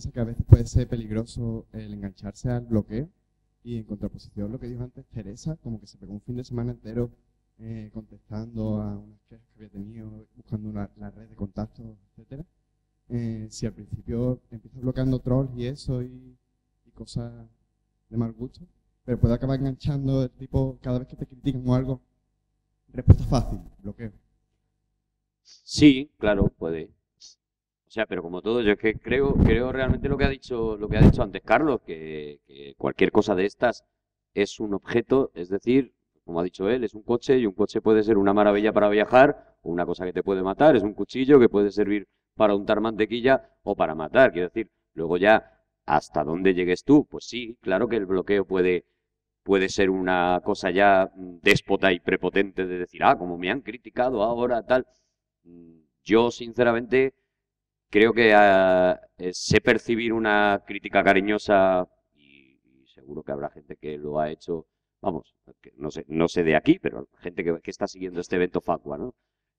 piensa que a veces puede ser peligroso el engancharse al bloqueo, y en contraposición lo que dijo antes Teresa, como que se pegó un fin de semana entero contestando a unas quejas que había tenido, buscando la red de contactos, etc. Si al principio empiezas bloqueando trolls y eso y cosas de mal gusto, pero puede acabar enganchando el tipo, cada vez que te critican o algo, respuesta fácil, bloqueo. Sí, claro, puede. O sea, pero como todo, yo es que creo realmente lo que ha dicho antes Carlos, que cualquier cosa de estas es un objeto, es decir, como ha dicho él, es un coche, y un coche puede ser una maravilla para viajar, o una cosa que te puede matar, es un cuchillo que puede servir para untar mantequilla o para matar. Quiero decir, luego ya, ¿hasta dónde llegues tú? Pues sí, claro que el bloqueo puede ser una cosa ya déspota y prepotente de decir, ah, como me han criticado ahora, tal. Yo, sinceramente, creo que sé percibir una crítica cariñosa, y seguro que habrá gente que lo ha hecho, vamos, que no sé de aquí, pero gente que está siguiendo este evento FACUA, ¿no?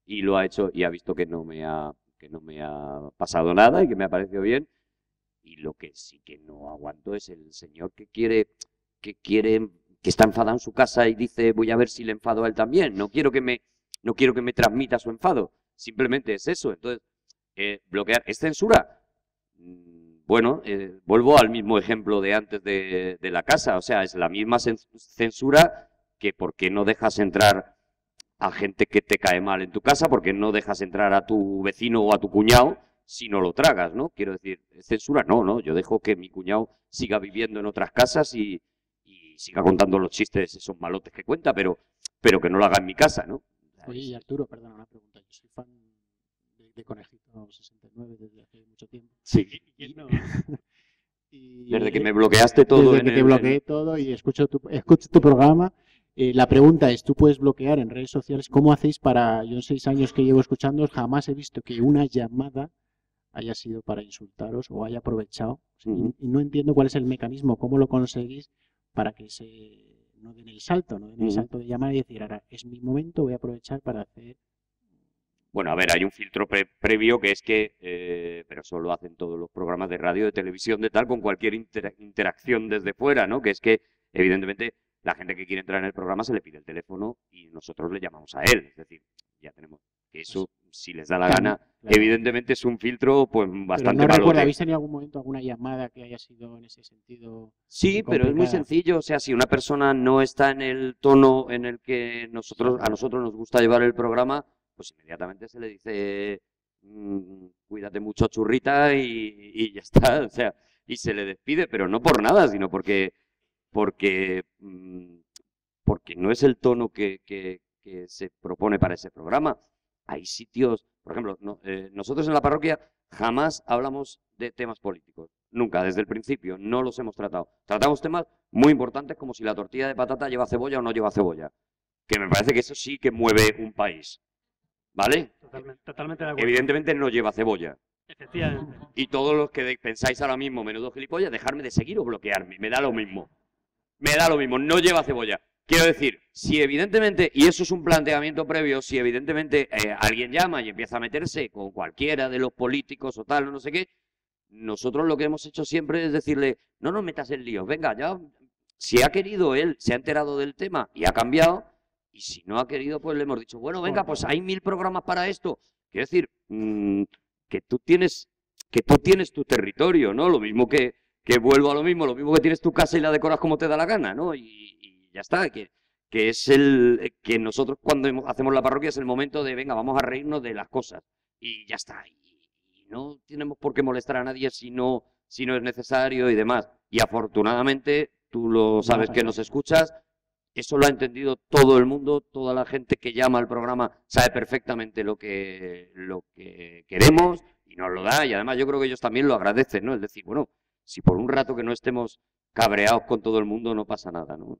Y lo ha hecho y ha visto que no me ha pasado nada y que me ha parecido bien. Y lo que sí que no aguanto es el señor que está enfadado en su casa y dice, voy a ver si le enfado a él también. No quiero que me transmita su enfado. Simplemente es eso. Entonces, bloquear, ¿es censura? Bueno, vuelvo al mismo ejemplo de antes de la casa. O sea, es la misma censura que por qué no dejas entrar a gente que te cae mal en tu casa, porque no dejas entrar a tu vecino o a tu cuñado si no lo tragas, ¿no? Quiero decir, ¿censura? No, yo dejo que mi cuñado siga viviendo en otras casas y siga contando los chistes, esos malotes que cuenta, pero que no lo haga en mi casa, ¿no? Oye, Arturo, perdona una pregunta. Yo soy fan de Conejito 69 desde hace mucho tiempo. Sí. ¿Y no? Desde que me bloqueaste todo. Desde que te bloqueé todo y escucho tu programa. La pregunta es, ¿tú puedes bloquear en redes sociales? ¿Cómo hacéis para...? Yo en 6 años que llevo escuchando jamás he visto que una llamada haya sido para insultaros o haya aprovechado. Y no entiendo cuál es el mecanismo, cómo lo conseguís para que no den el salto, no den el salto de llamar y decir, ahora es mi momento, voy a aprovechar para hacer... Bueno, a ver, hay un filtro previo que es que, pero eso lo hacen todos los programas de radio, de televisión, de tal, con cualquier interacción desde fuera, ¿no? Que es que, evidentemente, la gente que quiere entrar en el programa se le pide el teléfono y nosotros le llamamos a él. Es decir, ya tenemos que eso, pues, si les da la gana, claro. Evidentemente es un filtro pues bastante malo. No recuerdo, ¿habéis tenido en algún momento alguna llamada que haya sido en ese sentido? Sí, pero es muy sencillo. O sea, si una persona no está en el tono en el que a nosotros nos gusta llevar el programa, pues inmediatamente se le dice, cuídate mucho, churrita, y ya está. O sea, y se le despide, pero no por nada, sino porque no es el tono que se propone para ese programa. Hay sitios, por ejemplo, nosotros en la parroquia jamás hablamos de temas políticos, nunca, desde el principio, no los hemos tratado. Tratamos temas muy importantes como si la tortilla de patata lleva cebolla o no lleva cebolla, que me parece que eso sí que mueve un país, ¿vale? Totalmente de acuerdo. Evidentemente no lleva cebolla. Efectivamente. Y todos los que pensáis ahora mismo, menudo gilipollas, dejarme de seguir o bloquearme, me da lo mismo. Me da lo mismo, no lleva cebolla. Quiero decir, si evidentemente, y eso es un planteamiento previo, si evidentemente alguien llama y empieza a meterse con cualquiera de los políticos o tal, o no sé qué, nosotros lo que hemos hecho siempre es decirle, no nos metas en líos, venga, ya, si ha querido él, se ha enterado del tema y ha cambiado, y si no ha querido, pues le hemos dicho, bueno, venga, pues hay 1000 programas para esto. Quiero decir, que tú tienes tu territorio, ¿no? Lo mismo que vuelvo a lo mismo que tienes tu casa y la decoras como te da la gana, ¿no? Y ya está, que es el que nosotros cuando hacemos la parroquia es el momento de, venga, vamos a reírnos de las cosas y ya está, y no tenemos por qué molestar a nadie si no es necesario y demás, y afortunadamente, tú lo sabes que nos escuchas, eso lo ha entendido todo el mundo, toda la gente que llama al programa sabe perfectamente lo que queremos y nos lo da, y además yo creo que ellos también lo agradecen, ¿no? Es decir, bueno, si por un rato que no estemos cabreados con todo el mundo no pasa nada, ¿no?